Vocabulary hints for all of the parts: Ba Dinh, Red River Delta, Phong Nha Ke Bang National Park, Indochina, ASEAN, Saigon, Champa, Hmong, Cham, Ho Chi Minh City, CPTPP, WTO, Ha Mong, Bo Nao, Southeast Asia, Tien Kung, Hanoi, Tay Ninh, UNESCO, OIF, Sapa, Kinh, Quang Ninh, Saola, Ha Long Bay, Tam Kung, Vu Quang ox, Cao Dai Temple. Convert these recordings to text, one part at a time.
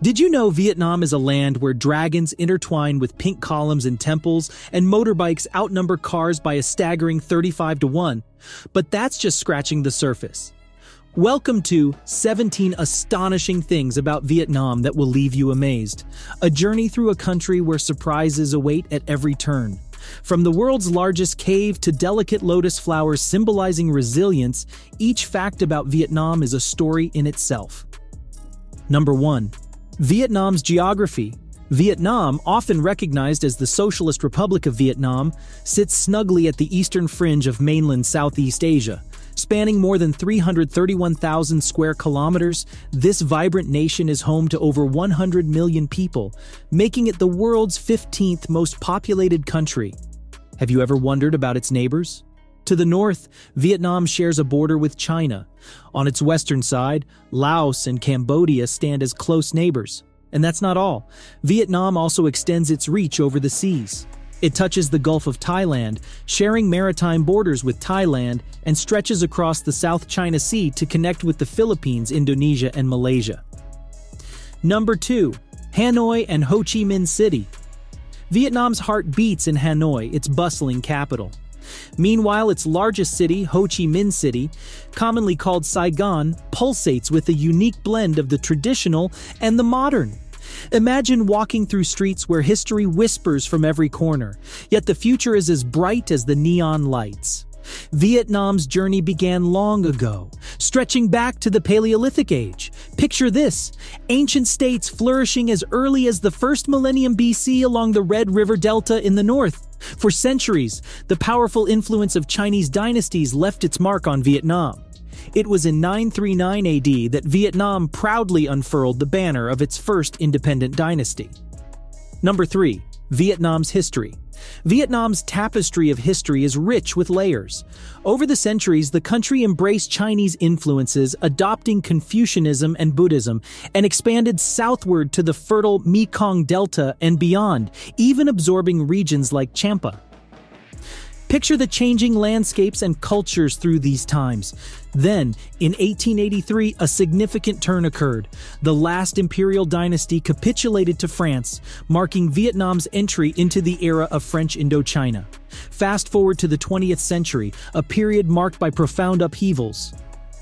Did you know Vietnam is a land where dragons intertwine with pink columns and temples, and motorbikes outnumber cars by a staggering 35-1? But that's just scratching the surface. Welcome to 17 Astonishing Things About Vietnam That Will Leave You Amazed, a journey through a country where surprises await at every turn. From the world's largest cave to delicate lotus flowers symbolizing resilience, each fact about Vietnam is a story in itself. Number 1. Vietnam's geography. Vietnam, often recognized as the Socialist Republic of Vietnam, sits snugly at the eastern fringe of mainland Southeast Asia. Spanning more than 331,000 square kilometers, this vibrant nation is home to over 100 million people, making it the world's 15th most populated country. Have you ever wondered about its neighbors? To the north, Vietnam shares a border with China. On its western side, Laos and Cambodia stand as close neighbors. And that's not all. Vietnam also extends its reach over the seas. It touches the Gulf of Thailand, sharing maritime borders with Thailand, and stretches across the South China Sea to connect with the Philippines, Indonesia, and Malaysia. Number 2. Hanoi and Ho Chi Minh City. Vietnam's heart beats in Hanoi, its bustling capital. Meanwhile, its largest city, Ho Chi Minh City, commonly called Saigon, pulsates with a unique blend of the traditional and the modern. Imagine walking through streets where history whispers from every corner, yet the future is as bright as the neon lights. Vietnam's journey began long ago, stretching back to the Paleolithic Age. Picture this: ancient states flourishing as early as the first millennium BC along the Red River Delta in the north. For centuries, the powerful influence of Chinese dynasties left its mark on Vietnam. It was in 939 AD that Vietnam proudly unfurled the banner of its first independent dynasty. Number 3. Vietnam's history. Vietnam's tapestry of history is rich with layers. Over the centuries, the country embraced Chinese influences, adopting Confucianism and Buddhism, and expanded southward to the fertile Mekong Delta and beyond, even absorbing regions like Champa. Picture the changing landscapes and cultures through these times. Then, in 1883, a significant turn occurred. The last imperial dynasty capitulated to France, marking Vietnam's entry into the era of French Indochina. Fast forward to the 20th century, a period marked by profound upheavals.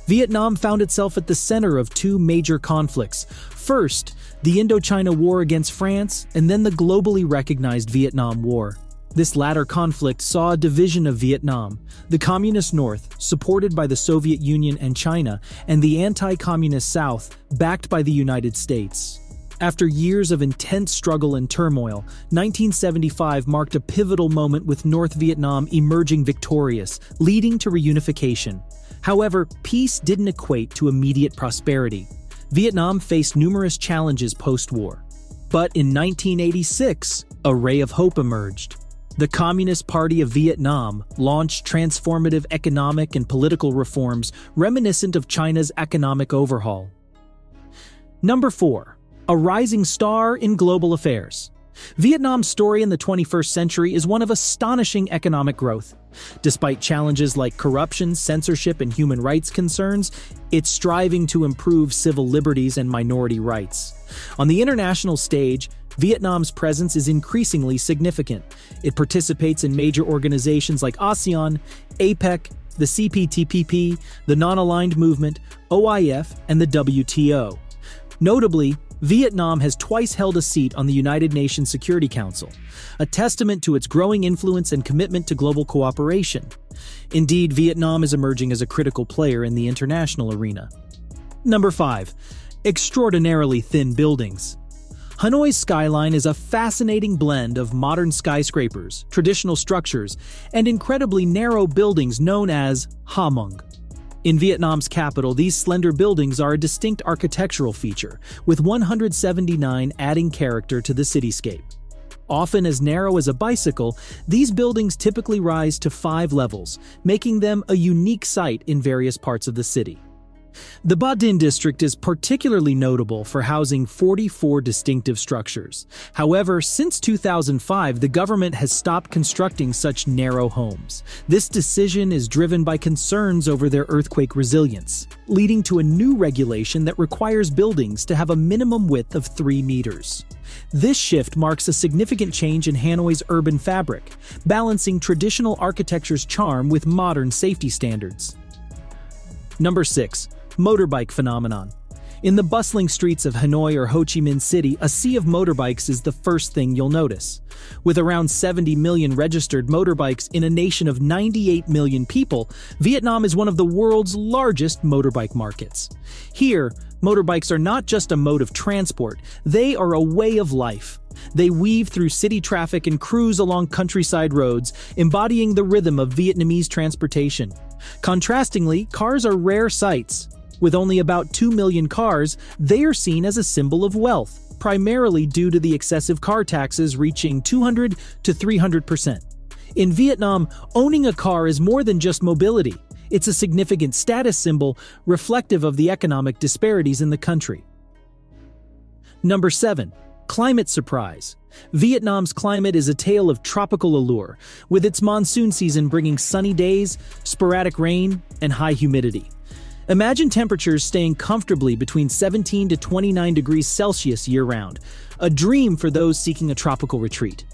Vietnam found itself at the center of two major conflicts. First, the Indochina War against France, and then the globally recognized Vietnam War. This latter conflict saw a division of Vietnam, the Communist North, supported by the Soviet Union and China, and the anti-Communist South, backed by the United States. After years of intense struggle and turmoil, 1975 marked a pivotal moment with North Vietnam emerging victorious, leading to reunification. However, peace didn't equate to immediate prosperity. Vietnam faced numerous challenges post-war. But in 1986, a ray of hope emerged. The Communist Party of Vietnam launched transformative economic and political reforms reminiscent of China's economic overhaul. Number 4. A rising star in global affairs. Vietnam's story in the 21st century is one of astonishing economic growth. Despite challenges like corruption, censorship, and human rights concerns, it's striving to improve civil liberties and minority rights. On the international stage, Vietnam's presence is increasingly significant. It participates in major organizations like ASEAN, APEC, the CPTPP, the Non-Aligned Movement, OIF, and the WTO. Notably, Vietnam has twice held a seat on the United Nations Security Council, a testament to its growing influence and commitment to global cooperation. Indeed, Vietnam is emerging as a critical player in the international arena. Number 5. Extraordinarily thin buildings. Hanoi's skyline is a fascinating blend of modern skyscrapers, traditional structures, and incredibly narrow buildings known as Ha Mong. In Vietnam's capital, these slender buildings are a distinct architectural feature, with 179 adding character to the cityscape. Often as narrow as a bicycle, these buildings typically rise to 5 levels, making them a unique sight in various parts of the city. The Ba Dinh district is particularly notable for housing 44 distinctive structures. However, since 2005, the government has stopped constructing such narrow homes. This decision is driven by concerns over their earthquake resilience, leading to a new regulation that requires buildings to have a minimum width of 3 meters. This shift marks a significant change in Hanoi's urban fabric, balancing traditional architecture's charm with modern safety standards. Number 6. Motorbike phenomenon. In the bustling streets of Hanoi or Ho Chi Minh City, a sea of motorbikes is the first thing you'll notice. With around 70 million registered motorbikes in a nation of 98 million people, Vietnam is one of the world's largest motorbike markets. Here, motorbikes are not just a mode of transport, they are a way of life. They weave through city traffic and cruise along countryside roads, embodying the rhythm of Vietnamese transportation. Contrastingly, cars are rare sights. With only about 2 million cars, they are seen as a symbol of wealth, primarily due to the excessive car taxes reaching 200 to 300%. In Vietnam, owning a car is more than just mobility. It's a significant status symbol reflective of the economic disparities in the country. Number 7. Climate surprise. Vietnam's climate is a tale of tropical allure, with its monsoon season bringing sunny days, sporadic rain, and high humidity. Imagine temperatures staying comfortably between 17 to 29 degrees Celsius year-round, a dream for those seeking a tropical retreat.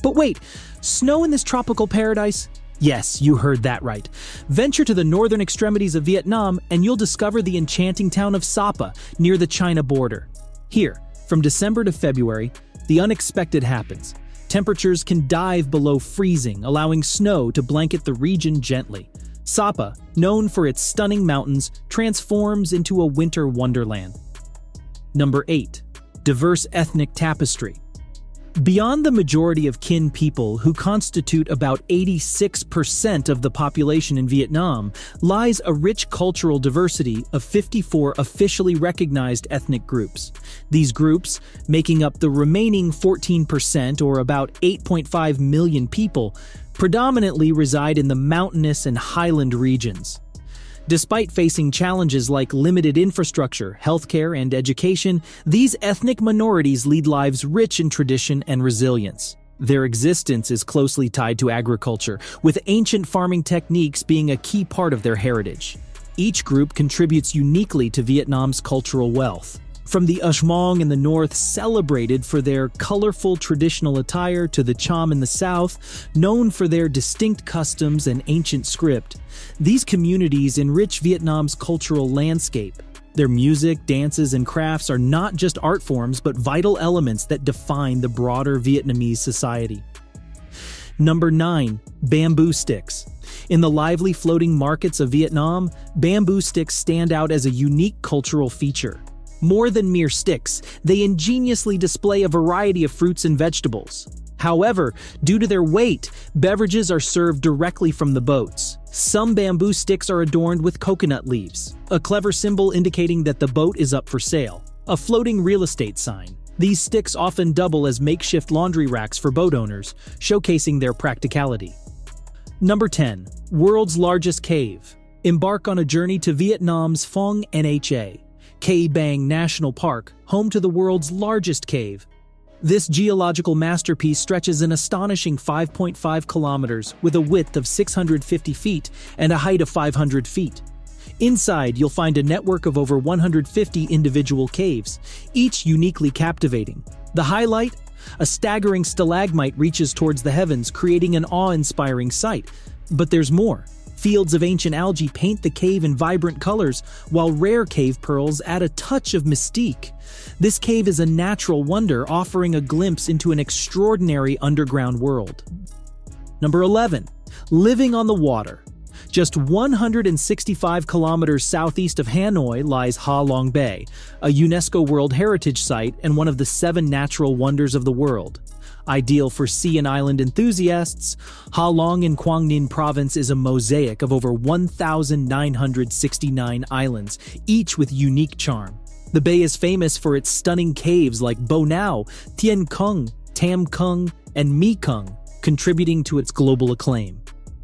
But wait, snow in this tropical paradise? Yes, you heard that right. Venture to the northern extremities of Vietnam and you'll discover the enchanting town of Sapa near the China border. Here, from December to February, the unexpected happens. Temperatures can dive below freezing, allowing snow to blanket the region gently. Sapa, known for its stunning mountains, transforms into a winter wonderland. Number 8. Diverse ethnic tapestry. Beyond the majority of Kinh people, who constitute about 86% of the population in Vietnam, lies a rich cultural diversity of 54 officially recognized ethnic groups. These groups, making up the remaining 14% or about 8.5 million people, predominantly reside in the mountainous and highland regions. Despite facing challenges like limited infrastructure, healthcare, and education, these ethnic minorities lead lives rich in tradition and resilience. Their existence is closely tied to agriculture, with ancient farming techniques being a key part of their heritage. Each group contributes uniquely to Vietnam's cultural wealth. From the Hmong in the north, celebrated for their colorful traditional attire, to the Cham in the south, known for their distinct customs and ancient script. These communities enrich Vietnam's cultural landscape. Their music, dances, and crafts are not just art forms, but vital elements that define the broader Vietnamese society. Number 9. Bamboo sticks. In the lively floating markets of Vietnam, bamboo sticks stand out as a unique cultural feature. More than mere sticks, they ingeniously display a variety of fruits and vegetables. However, due to their weight, beverages are served directly from the boats. Some bamboo sticks are adorned with coconut leaves, a clever symbol indicating that the boat is up for sale, a floating real estate sign. These sticks often double as makeshift laundry racks for boat owners, showcasing their practicality. Number 10. World's largest cave. Embark on a journey to Vietnam's Phong Nha Ke Bang National Park, home to the world's largest cave. This geological masterpiece stretches an astonishing 5.5 kilometers with a width of 650 feet and a height of 500 feet. Inside, you'll find a network of over 150 individual caves, each uniquely captivating. The highlight? A staggering stalagmite reaches towards the heavens, creating an awe-inspiring sight. But there's more. Fields of ancient algae paint the cave in vibrant colors, while rare cave pearls add a touch of mystique. This cave is a natural wonder, offering a glimpse into an extraordinary underground world. Number 11. Living on the water. Just 165 kilometers southeast of Hanoi lies Ha Long Bay, a UNESCO World Heritage Site and one of the 7 natural wonders of the world. Ideal for sea and island enthusiasts, Ha Long in Quang Ninh province is a mosaic of over 1,969 islands, each with unique charm. The bay is famous for its stunning caves like Bo Nao, Tien Kung, Tam Kung, and Me Kung, contributing to its global acclaim.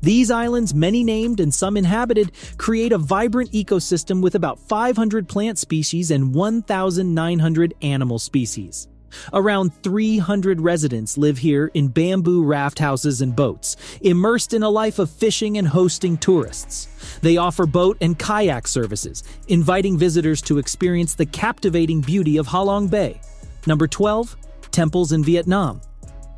These islands, many named and some inhabited, create a vibrant ecosystem with about 500 plant species and 1,900 animal species. Around 300 residents live here in bamboo raft houses and boats, immersed in a life of fishing and hosting tourists. They offer boat and kayak services, inviting visitors to experience the captivating beauty of Ha Long Bay. Number 12. Temples in Vietnam.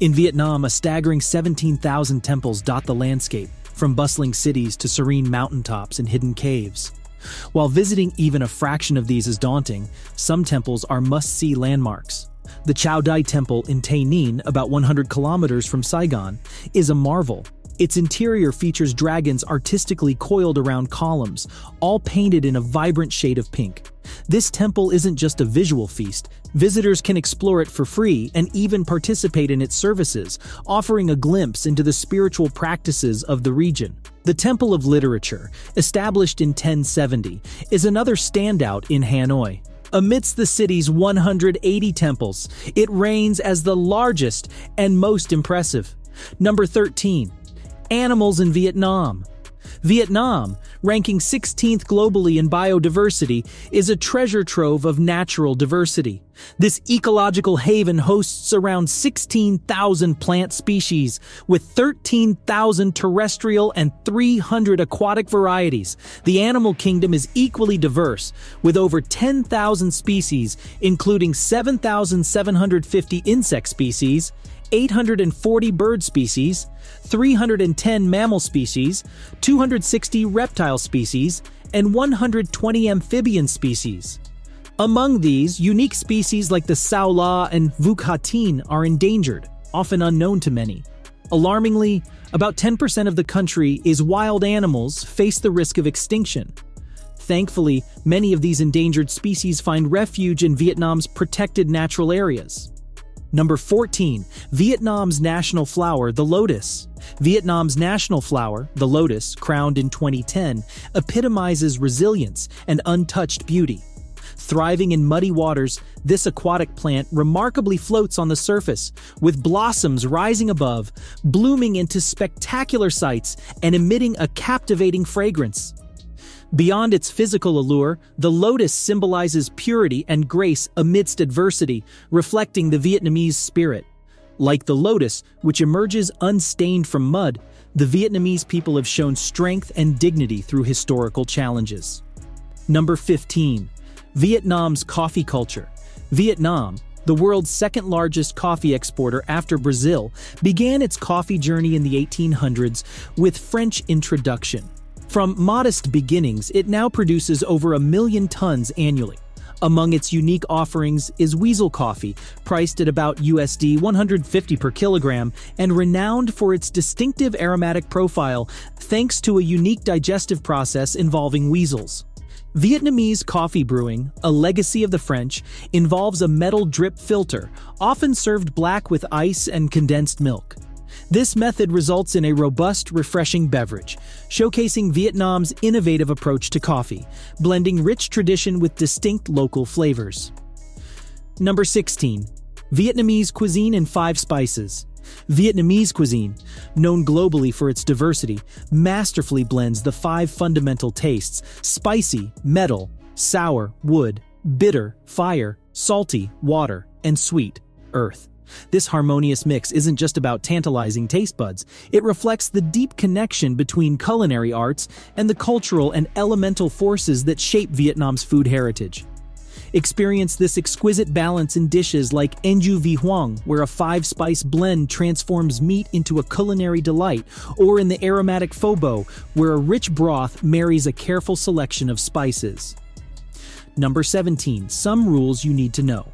In Vietnam, a staggering 17,000 temples dot the landscape, from bustling cities to serene mountaintops and hidden caves. While visiting even a fraction of these is daunting, some temples are must-see landmarks. The Cao Dai Temple in Tay Ninh, about 100 kilometers from Saigon, is a marvel. Its interior features dragons artistically coiled around columns, all painted in a vibrant shade of pink. This temple isn't just a visual feast. Visitors can explore it for free and even participate in its services, offering a glimpse into the spiritual practices of the region. The Temple of Literature, established in 1070, is another standout in Hanoi. Amidst the city's 180 temples, it reigns as the largest and most impressive. Number 13. Animals in Vietnam. Vietnam, ranking 16th globally in biodiversity, is a treasure trove of natural diversity. This ecological haven hosts around 16,000 plant species, with 13,000 terrestrial and 300 aquatic varieties. The animal kingdom is equally diverse, with over 10,000 species, including 7,750 insect species, 840 bird species, 310 mammal species, 260 reptile species, and 120 amphibian species. Among these, unique species like the Saola and Vu Quang ox are endangered, often unknown to many. Alarmingly, about 10% of the country's wild animals face the risk of extinction. Thankfully, many of these endangered species find refuge in Vietnam's protected natural areas. Number 14. Vietnam's national flower, the lotus. Vietnam's national flower, the lotus, crowned in 2010, epitomizes resilience and untouched beauty. Thriving in muddy waters, this aquatic plant remarkably floats on the surface, with blossoms rising above, blooming into spectacular sights and emitting a captivating fragrance. Beyond its physical allure, the lotus symbolizes purity and grace amidst adversity, reflecting the Vietnamese spirit. Like the lotus, which emerges unstained from mud, the Vietnamese people have shown strength and dignity through historical challenges. Number 15. Vietnam's coffee culture. Vietnam, the world's second-largest coffee exporter after Brazil, began its coffee journey in the 1800s with French introduction. From modest beginnings, it now produces over 1 million tons annually. Among its unique offerings is weasel coffee, priced at about $150 per kilogram and renowned for its distinctive aromatic profile thanks to a unique digestive process involving weasels. Vietnamese coffee brewing, a legacy of the French, involves a metal drip filter, often served black with ice and condensed milk. This method results in a robust, refreshing beverage, showcasing Vietnam's innovative approach to coffee, blending rich tradition with distinct local flavors. Number 16. Vietnamese cuisine in 5 spices. Vietnamese cuisine, known globally for its diversity, masterfully blends the 5 fundamental tastes: spicy, metal; sour, wood; bitter, fire; salty, water; and sweet, earth. This harmonious mix isn't just about tantalizing taste buds. It reflects the deep connection between culinary arts and the cultural and elemental forces that shape Vietnam's food heritage. Experience this exquisite balance in dishes like Enju Vi Huang, where a 5-spice blend transforms meat into a culinary delight, or in the aromatic pho bo, where a rich broth marries a careful selection of spices. Number 17. Some rules you need to know.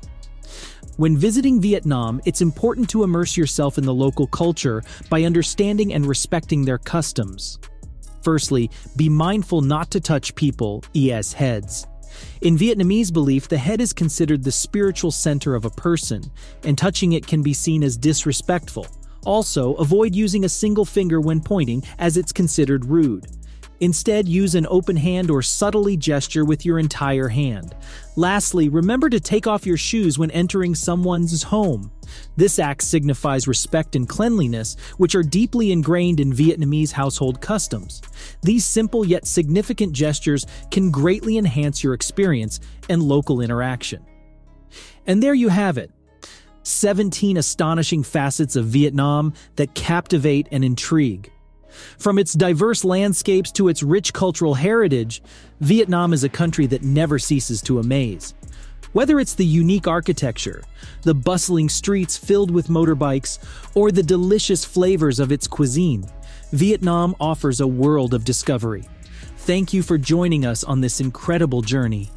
When visiting Vietnam, it's important to immerse yourself in the local culture by understanding and respecting their customs. Firstly, be mindful not to touch people's heads. In Vietnamese belief, the head is considered the spiritual center of a person, and touching it can be seen as disrespectful. Also, avoid using a single finger when pointing, as it's considered rude. Instead, use an open hand or subtly gesture with your entire hand. Lastly, remember to take off your shoes when entering someone's home. This act signifies respect and cleanliness, which are deeply ingrained in Vietnamese household customs. These simple yet significant gestures can greatly enhance your experience and local interaction. And there you have it. 17 astonishing facets of Vietnam that captivate and intrigue. From its diverse landscapes to its rich cultural heritage, Vietnam is a country that never ceases to amaze. Whether it's the unique architecture, the bustling streets filled with motorbikes, or the delicious flavors of its cuisine, Vietnam offers a world of discovery. Thank you for joining us on this incredible journey.